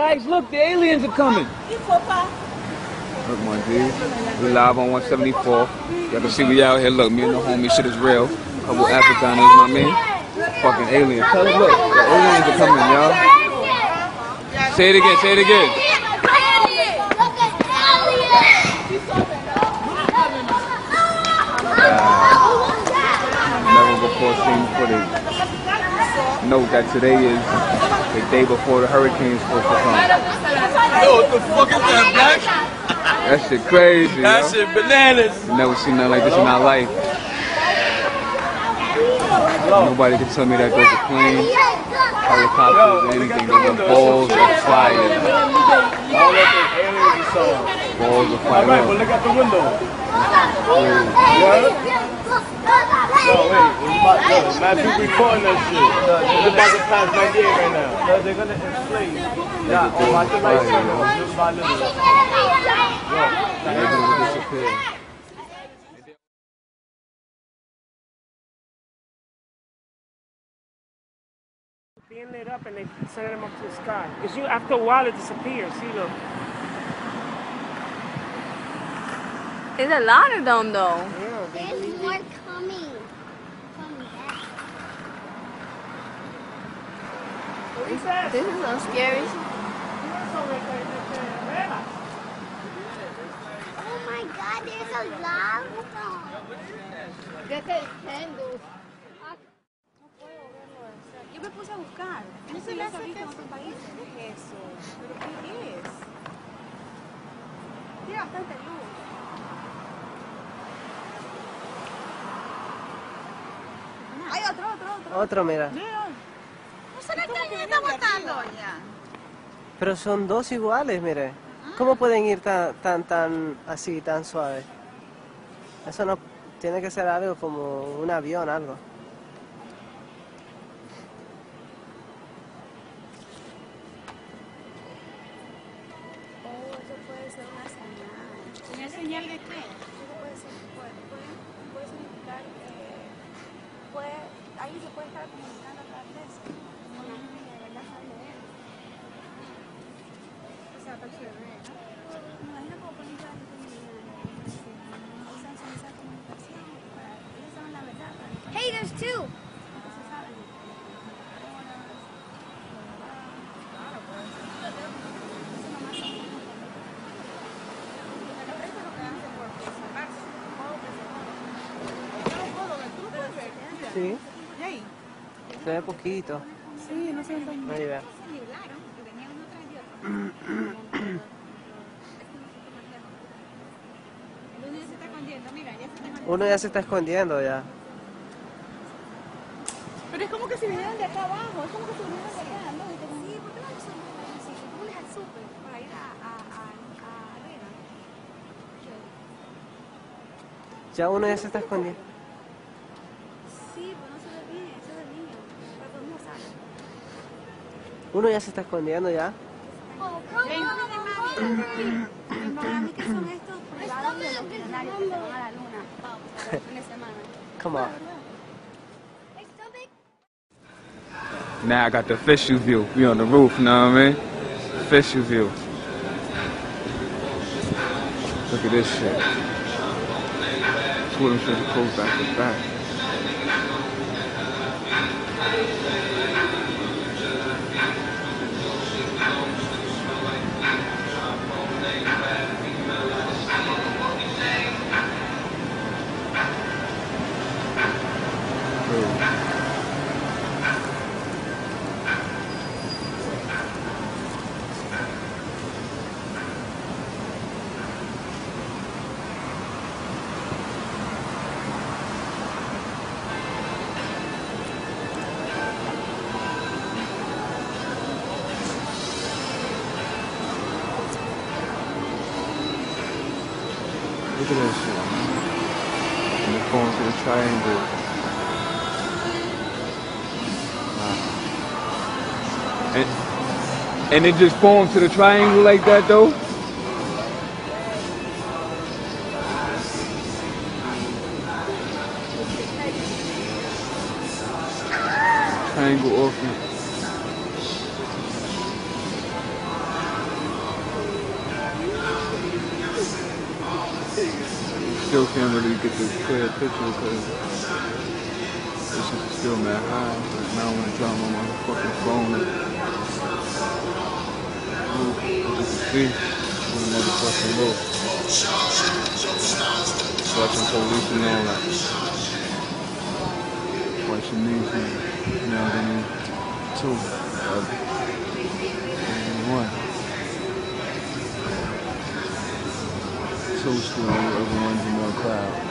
guys, look, the aliens are coming. Look, my dude, we live on 174. Y'all can see we out here. Look, me and the homie, shit is real. Couple Africaners, you know what I mean? Fucking aliens. Tell us, look, the aliens are coming, y'all. Say it again, say it again. Note that today is the day before the hurricane's supposed to come. Yo, what the fuck is that, Black? That shit crazy. That shit bananas. Never seen nothing like this in my life. Nobody can tell me that there's a plane, helicopters, anything. There's balls of fire. Balls of fire. Alright, but look out the window. No, wait, Matthew recording that shit. They're about to pass my gate right now. No, they're gonna inflate. Yeah, oh my God, just my little. Yeah, they're gonna disappear. Being lit up and they sending them up to the sky. Cause you, after a while, it disappears. See, look. There's a lot of them, though. Yeah, there's more coming. This is so scary. Oh my God, there's a lava. Ya te entiendo. No puedo verlo. Yo me puse a buscar. No sé las habita en otros países. ¿Qué es eso? ¿Pero qué es? Tiene bastante luz. Hay otro, otro, mira. Pero son dos iguales, mire. ¿Cómo pueden ir tan así, tan suave? Eso no tiene que ser algo como un avión, algo. Oh, eso puede ser una señal. ¿Una señal de qué? Eso puede ser, puede significar que puede, alguien se puede estar comunicando a través de eso. Hey, there's two. Sí. Se ve poquito. Sí, no se ve tan bien. Uno ya se está escondiendo ya. Pero es como que si vinieran de acá abajo, es como que si vinieran de acá, ¿no? Sí, ¿por qué no se vinieran así? ¿Cómo les al súper para ir a Herrera? Ya uno ya se está escondiendo. Sí, pero no se ve bien, eso es el niño. Pero todo el mundo sabe. Uno ya se está escondiendo ya. Oh, ¿cómo? ¿Qué son estos? Come on. Now I got the official view. We on the roof, know what I mean? Official view. Look at this shit. Pull them shit to close back to back. Look at this shit, man. And it's going to the triangle. Wow. And it just forms to the triangle like that, though? Triangle orphan. still camera to get the clear picture because this is still mad high. Now I want to try my fucking phone. As you can see, I'm another fucking look. Fucking police and all that. Watch your knees and now they need two. One. So slow, everyone's in one crowd.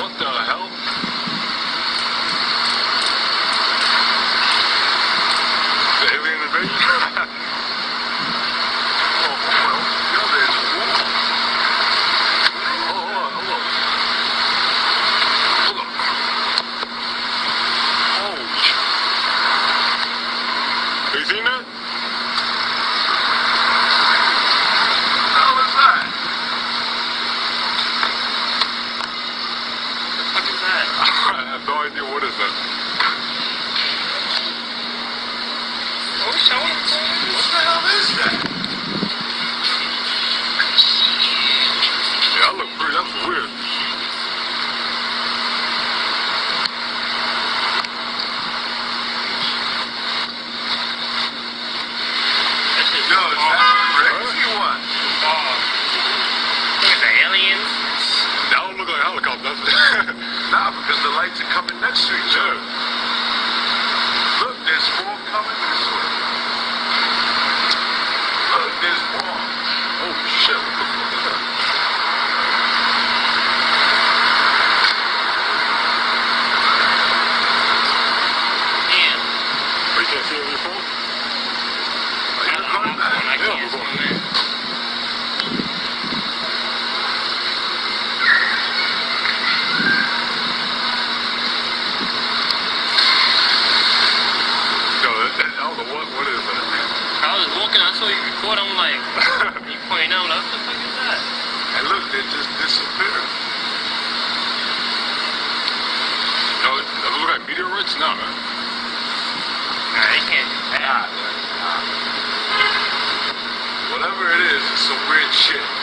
What the hell? The alien invasion? Nah, because the lights are coming next to each other. Look, there's four coming this way. Look, there's one. Oh shit, what the fuck is that? Yeah. But you can't see it on your phone? I can't. I'm like, you pointing out, what the fuck is that? And look, they just disappeared. No, does it look like meteorites? No, man. Nah, they can't do that. Nah. Whatever it is, it's some weird shit.